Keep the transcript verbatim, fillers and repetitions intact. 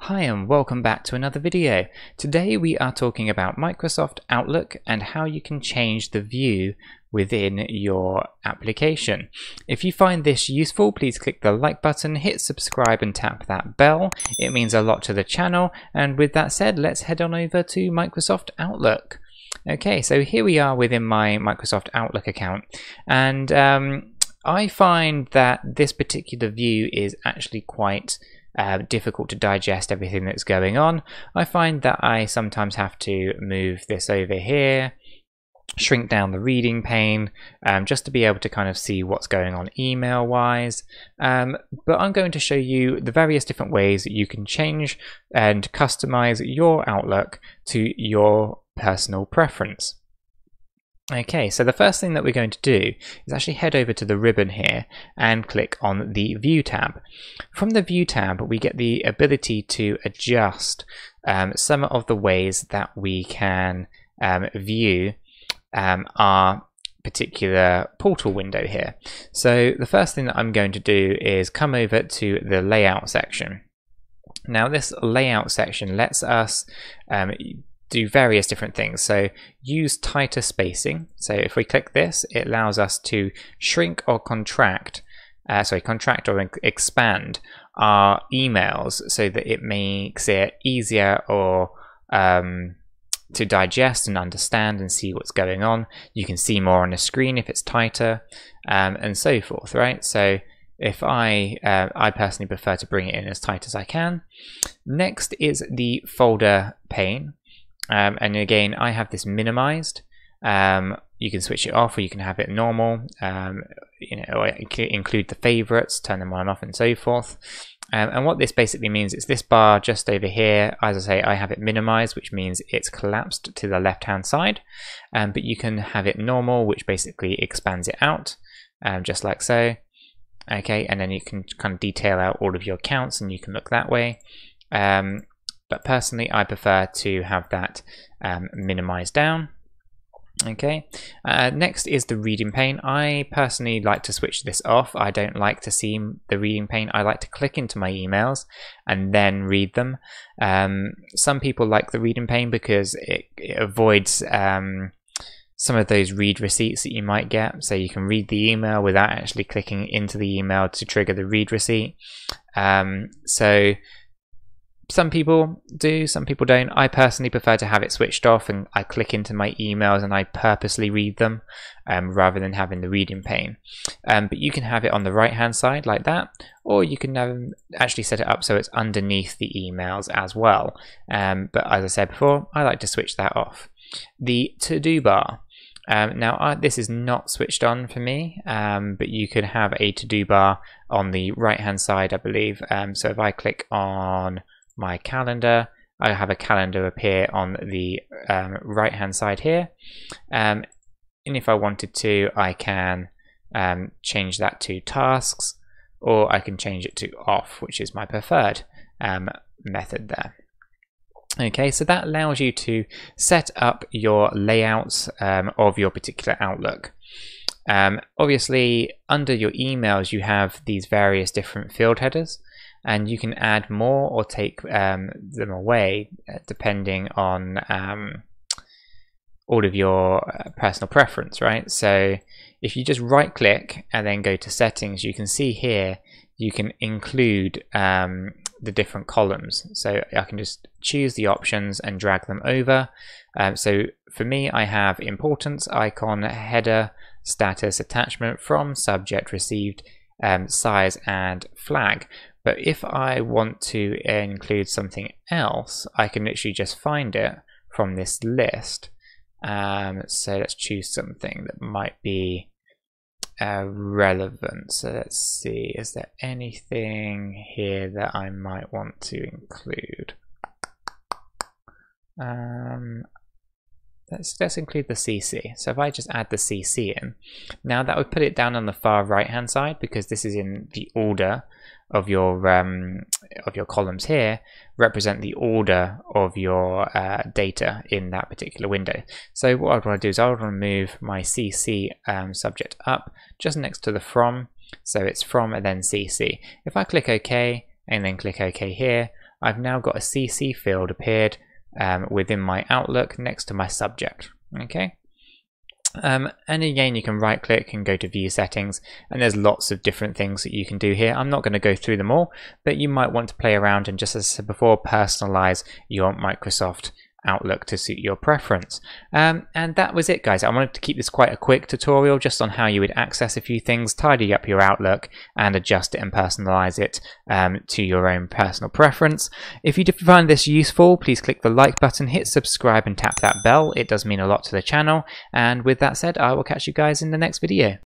Hi and welcome back to another video. Today we are talking about Microsoft Outlook and how you can change the view within your application. If you find this useful, please click the like button, hit subscribe and tap that bell. It means a lot to the channel, and with that said, let's head on over to Microsoft Outlook. Okay, so here we are within my Microsoft Outlook account, and um, I find that this particular view is actually quite Uh, difficult to digest everything that's going on. I find that I sometimes have to move this over here, shrink down the reading pane, um, just to be able to kind of see what's going on email wise. Um, but I'm going to show you the various different ways that you can change and customize your Outlook to your personal preference. Okay, so the first thing that we're going to do is actually head over to the ribbon here and click on the View tab. From the View tab, we get the ability to adjust um, some of the ways that we can um, view um, our particular portal window here. So the first thing that I'm going to do is come over to the Layout section. Now this Layout section lets us um, do various different things. So use tighter spacing. So if we click this, it allows us to shrink or contract, uh, sorry, contract or expand our emails so that it makes it easier or um, to digest and understand and see what's going on. You can see more on the screen if it's tighter, um, and so forth, right? So if I, uh, I personally prefer to bring it in as tight as I can. Next is the folder pane. Um, and again, I have this minimized. Um, you can switch it off, or you can have it normal. Um, you know, or include the favorites, turn them on and off, and so forth. Um, and what this basically means is this bar just over here. As I say, I have it minimized, which means it's collapsed to the left-hand side. Um, but you can have it normal, which basically expands it out, um, just like so. Okay, and then you can kind of detail out all of your accounts, and you can look that way. Um, But personally, I prefer to have that um, minimized down. Okay. Uh, next is the reading pane. I personally like to switch this off. I don't like to see the reading pane. I like to click into my emails and then read them. Um, some people like the reading pane because it, it avoids um, some of those read receipts that you might get. So you can read the email without actually clicking into the email to trigger the read receipt. Um, so some people do, some people don't. I personally prefer to have it switched off, and I click into my emails and I purposely read them um, rather than having the reading pane. Um, but you can have it on the right hand side like that, or you can um, actually set it up so it's underneath the emails as well. Um, but as I said before, I like to switch that off. The to-do bar. Um, now I, this is not switched on for me, um, but you could have a to-do bar on the right hand side, I believe. Um, so if I click on my calendar, I have a calendar appear on the um, right hand side here, um, and if I wanted to, I can um, change that to tasks, or I can change it to off, which is my preferred um, method there. Okay, so that allows you to set up your layouts um, of your particular Outlook. Um, obviously, under your emails you have these various different field headers, and you can add more or take um, them away depending on um, all of your personal preference, right? So if you just right click and then go to settings, you can see here you can include um, the different columns. So I can just choose the options and drag them over. Um, so for me, I have importance, icon, header, status, attachment, from, subject, received, um, size and flag. But if I want to include something else, I can literally just find it from this list. Um, so let's choose something that might be uh, relevant. So let's see, is there anything here that I might want to include? Um, Let's, let's include the C C. So if I just add the C C in, now that would put it down on the far right hand side, because this is in the order of your um, of your columns here, represent the order of your uh, data in that particular window. So what I'd want to do is I would want to move my C C um, subject up just next to the from, so it's from and then C C. If I click OK and then click OK here, I've now got a C C field appeared um, within my Outlook next to my subject. Okay. Um, and again, you can right click and go to view settings, and there's lots of different things that you can do here. I'm not going to go through them all, but you might want to play around and, just as I said before, personalize your Microsoft Outlook to suit your preference. Um, and that was it, guys. I wanted to keep this quite a quick tutorial just on how you would access a few things, tidy up your Outlook and adjust it and personalize it um, to your own personal preference. If you did find this useful, please click the like button, hit subscribe and tap that bell. It does mean a lot to the channel. And with that said, I will catch you guys in the next video.